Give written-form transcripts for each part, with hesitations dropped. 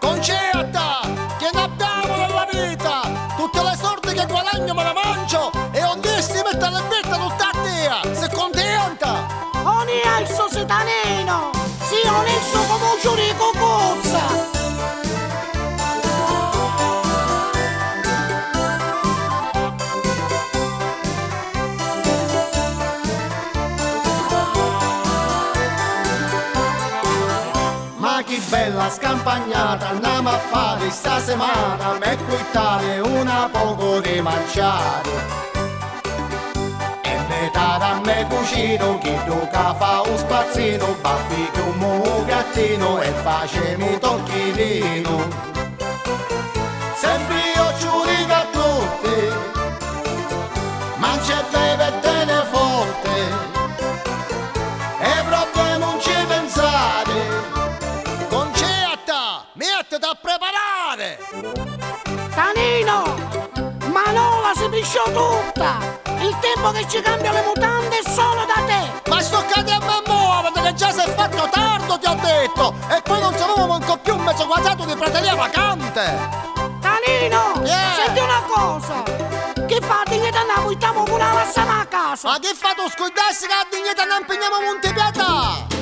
Concerta, che ne abbiamo nella vita? Tutte le sorti che guadagno me la mangio e ondissime mette la vita tutta a te, se contenta! Oni è il suo sitanino, si onesso come un giurico cozza! Ma che bella scampagnata andiamo a fare sta settimana, per quittare una poco di mangiare. E metà da me cucino, chi tocca fa un spazzino, baffi che un mugattino e facemi un tocchino. Sempre io ci dico a tutti, mangia e beve e tieni forte, e proprio non ci pensare. Da preparare Tanino, ma non la si pisciò tutta, il tempo che ci cambia le mutande è solo da te. Ma sto cadendo a muovere che già si è fatto tardo, ti ho detto, e poi non sapevo manco più mezzo quadrato di prateria vacante. Tanino, senti una cosa, che fa a dignità non buittiamo con la lassama a casa? Ma che fa tu scudassi che a dignità non pigniamo Montepietà?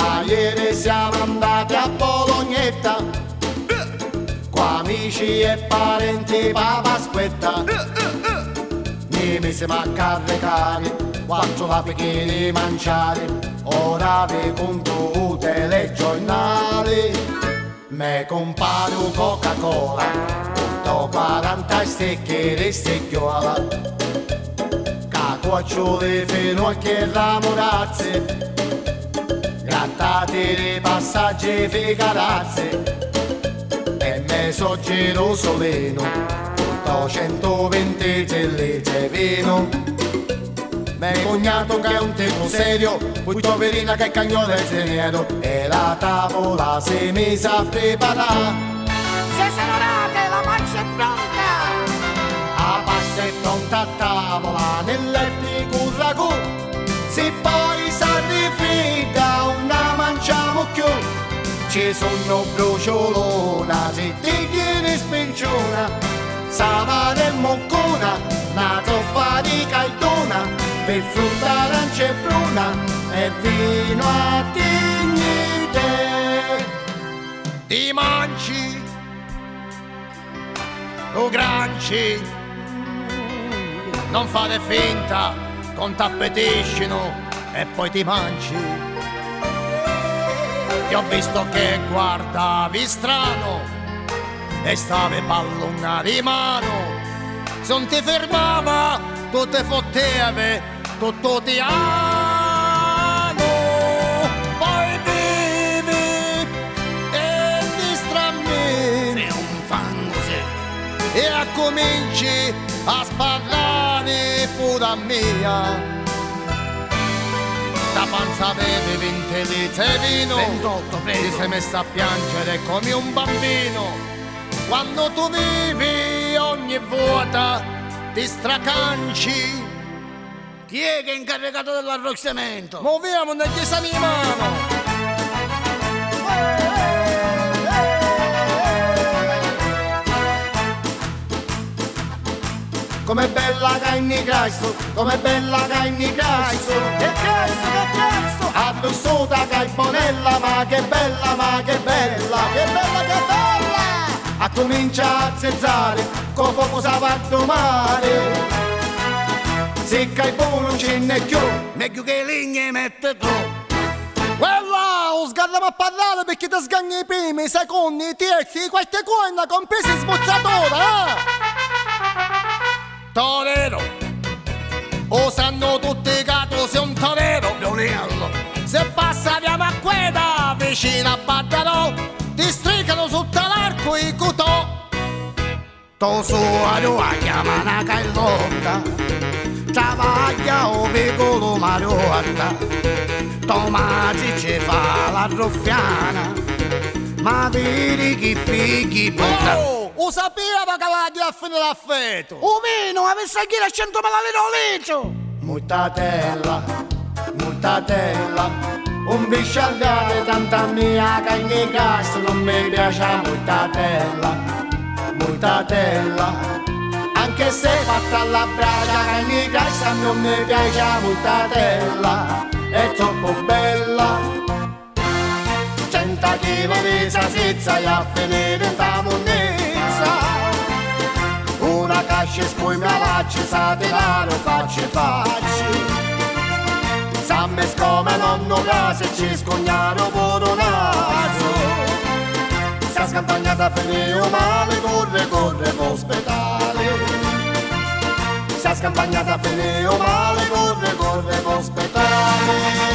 A ieri siamo andati a Bolognetta, qua amici e parenti papà aspetta. Mi misimo a caricare, 4 lapiche di mangiare, ora vi conto i telegiornali. Me comparo Coca-Cola, porto 40 stecche di stecchiola, cacuaccioli fino a che ramorazzi, grattati di passaggi ficarazzi. E me so gerosoleno, porto 120 zellice vino. Me cognato che è un tipo serio, poi toverina che è cagnolo e zeniero, e la tavola si mise a preparare. Se sono rate la pancia è pronta, la pasta è pronta a tavola nel ticurragù. Se poi s'arrifida una mangiamo più, ci sono brociolona, se ti tieni spinciona, savana e moccona, una toffa di caltona, per frutta arancia e pruna, e vino a dignità. Ti mangi, lo granci, non fare finta, con t'appetiscino e poi ti mangi. Ti ho visto che guardavi strano e stavi pallonga di mano, se non ti fermava tu te fottevi tutto ti ano. Poi vivi e ti strammi, sei un fango se, e cominci a sparlare pura mia. Da panza avevi 20 litri vino, 28 ti sei messa a piangere come un bambino. Quando tu vivi ogni vuota ti stracanci. Chi è che è incaricato dell'arrossamento? Muoviamo nel chiesami di mano. Com'è bella Canni Cristo, com'è bella Canni Cristo, che Cristo, che Cristo, ha vissuta Caibonella, ma che bella, ma che bella, che bella, che bella. A comincia a zezzare, con fuoco sabato mare, se Caibon non ce n'è più, meglio che ligne mette tu. Quella, o sgarriamo a parlare perché ti sgagni i primi, i secondi, i terzi, queste corna comprese sbocciatora, Torero, o sanno tutti che tu sei un torero, Leonello. Se passa via Macqueda, vicino a Battarò, ti stricano sotto l'arco i cutò. Tu sua rua chiama una callonda, travaglia o piccolo maruarda, Tomasi ci fa la ruffiana, ma vedi chi figli porta. O sapeva che la di affine l'affetto? O meno, avesse anche 100.000 lire a letto! Mortadella, mortadella, un bisciagliare tanta mia che in casa non mi piace molta terra, anche se fatta alla brace che in casa non mi piace molta terra, è troppo bella. 100 chili di salsiccia e a finire in tavolizza, una cascia spumalaccia, sa di laro facci. Sammes come nonno casa e ci scognano buonazzo. La scampagnata finì male, corre all'ospedale. La scampagnata finì male, corre all'ospedale.